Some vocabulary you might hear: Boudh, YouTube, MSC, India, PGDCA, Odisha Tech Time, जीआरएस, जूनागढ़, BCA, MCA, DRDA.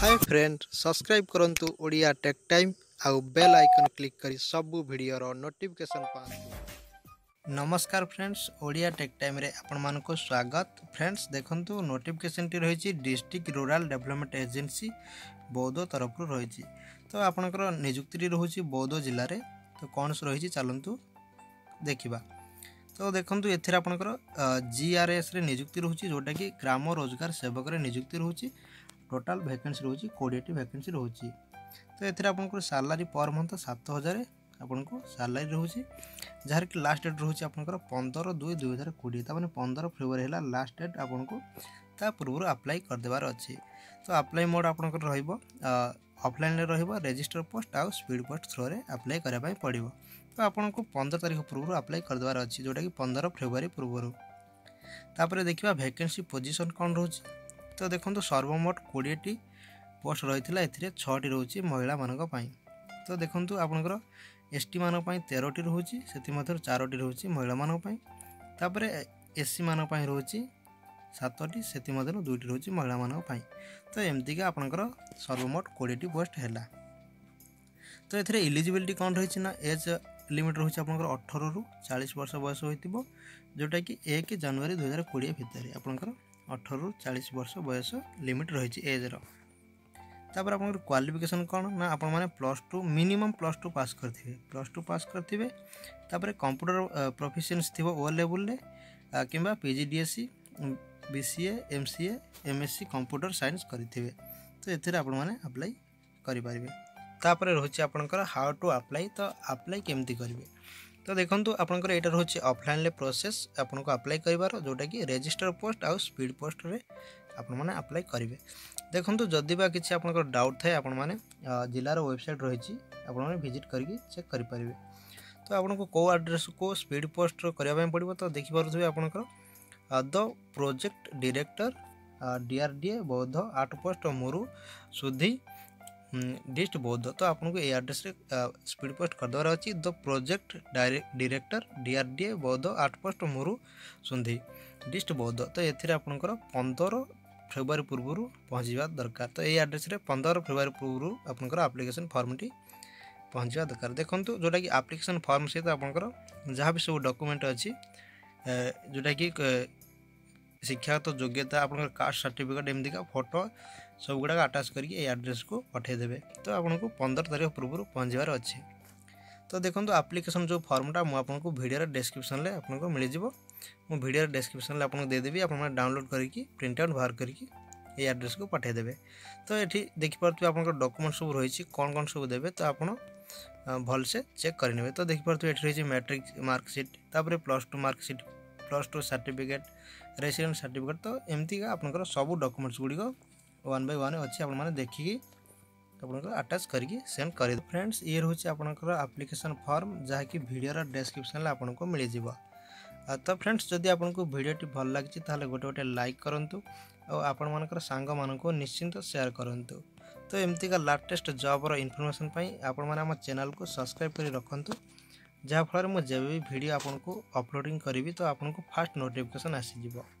हाय friend subscribe करंतु Odia tech time आ bell icon click करी सबु वीडियो रो नोटिफिकेशन पांतु। नमस्कार फ्रेंड्स, ओडिया टेक टाइम रे आपण मान को स्वागत। फ्रेंड्स देखंतु नोटिफिकेशन टी रहिछि district rural development agency Boudh तरफ रु रहिछि। तो आपनकर नियुक्ति री रहुछि बौद्ध जिल्ला रे। तो कोनस रहिछि चलंतु देखिबा। तो देखंतु एथिर आपनकर जीआरएस रे नियुक्ति रहुछि जोटा कि ग्राम रोजगार सेवक रे नियुक्ति रहुछि। टोटाल वैकेंसी रोची 20 वैकेंसी रोची। तो एथिर आपनकर सैलरी पर मंथ 7000 आपनकर सैलरी रोची, जहर कि लास्ट डेट रोची आपनकर 15/2/2020। त माने 15 फरवरी हला लास्ट डेट आपनकर ता पूर्व अप्लाई कर देबार अछि। तो अप्लाई मोड आपनकर रहइबो ऑफलाइन रे रहइबो, रजिस्टर पोस्ट आ स्पीड पोस्ट थ्रो रे अप्लाई करे पय पड़िबो। तो आपनकर 15 तारिख पूर्व अप्लाई कर देबार अछि जोटा कि 15 फरवरी पूर्व। तापर देखिबा वैकेंसी पोजीशन कोन रोची। तो देखंतु सर्वमोट 20 पोस्ट रहितला, एथिरे 6 टी रहउची महिला मानक पई। तो देखंतु आपनकर एसटी मानक पई 13 टी रहउची, सेति मात्र 4 टी रहउची महिला मानक पई। तापर एससी मानक पई रहउची 7 टी, सेति मात्र 2 टी रहउची महिला मानक पई। तो एमति के आपनकर सर्वमोट 20 टी पोस्ट हैला। तो एथिरे एलिजिबिलिटी कोन रहिछि ना, एज लिमिट रहउची आपनकर 18 रु 40 वर्ष बयस होइतिबो, जोटा कि 1 जनवरी 2020 भितरे आपनकर 18 रु 40 वर्ष बयस लिमिट रही एज रो। तापर आपन क्वालिफिकेशन कोन ना, आपण माने +2 मिनिमम +2 पास करथिबे, तापर कंप्यूटर प्रोफिशिएंसी थिबो ओ लेवल ले किबा PGDCA BCA MCA MSC computer science करथिबे। तो एथिर आपण माने अप्लाई करि परिबे। तापर रहउची आपनकर हाउ टू अप्लाई। तो अप्लाई केमति करिवे। तो देखंतु आपनकर एटा रहउची ऑफलाइन ले प्रोसेस आपनको अप्लाई करिवार, जोटा कि रजिस्टर पोस्ट आ स्पीड पोस्ट रे आपन माने अप्लाई करिवे। देखंतु जदि बा किछि आपनकर डाउट थाए आपन माने जिल्ला रो वेबसाइट रहिछि, आपन माने विजिट करके चेक करि परिवे। तो आपनको को एड्रेस को स्पीड पोस्ट रो करिया पय पड़िबो। तो देखि परथबे आपनकर द प्रोजेक्ट डायरेक्टर DRDA बौद्ध 8 पोस्ट मोरू सुधी डिस्ट बौद्ध। तो आपको ये एड्रेस रे स्पीड पोस्ट कर दवार अछि द प्रोजेक्ट डायरेक्टर DRDA बौद्ध 8 पोस्ट मोरू सुंधी डिस्ट बौद्ध। तो एथिर आपनकर 15 फरवरी पूर्वरु पहुँचवा दरकार। तो ये एड्रेस रे 15 फरवरी पूर्वरु आपनकर एप्लिकेशन फॉर्म टी पहुँचवा दरकार। देखंतु जोटा कि एप्लिकेशन फॉर्म से तो आपनकर जहाँ भी सब डॉक्यूमेंट अछि, जोटा कि शिक्षागत योग्यता आपनकर कास्ट सर्टिफिकेट एमदी का फोटो सब गुडा अटैच करके ए एड्रेस को पठे देबे। तो आपनको 15 तारिख पूर्व पहुँचवार अच्छे। तो देखंतु एप्लिकेशन जो फॉर्मटा मु आपनको वीडियो डिस्क्रिप्शन ले आपनको मिल जिवो, मु वीडियो डिस्क्रिप्शन ले आपनको दे देबी। आपन डाउनलोड करके प्रिंट आउट बाहर करके ए एड्रेस को पठे देबे। तो एठी देखि परथु आपनकर डॉक्यूमेंट सब रहिछि कोन कोन सब देबे। तो आपन भल से चेक करिनेबे। तो देखि परथु एठी रहिछि मैट्रिक मार्कशीट, तापरे +2 मार्कशीट, +2 सर्टिफिकेट, रेसिडेंट सर्टिफिकेट। तो एमती का आपनकर सब डॉक्यूमेंट्स गुडी को 1 by 1 अच्छे आपण माने देखि आपनकर अटैच करके सेंड कर। फ्रेंड्स ये होछि आपनकर एप्लिकेशन फॉर्म जहा कि वीडियो रा डिस्क्रिप्शन ला आपनको मिल जिवो। तो फ्रेंड्स जदि आपनको वीडियो टी भल लागि ताले गोटे गोटे लाइक करंतु और आपण मानकर सांग मानको निश्चिंत शेयर करंतु। तो एमती का लेटेस्ट जॉब रो इंफॉर्मेशन पई आपण माने हम चैनल को सब्सक्राइब करी रखंतु, जहाँ फल मुझे भी वीडियो आपन को अपलोडिंग करी तो आपन को फास्ट नोटिफिकेशन आसी जिवो।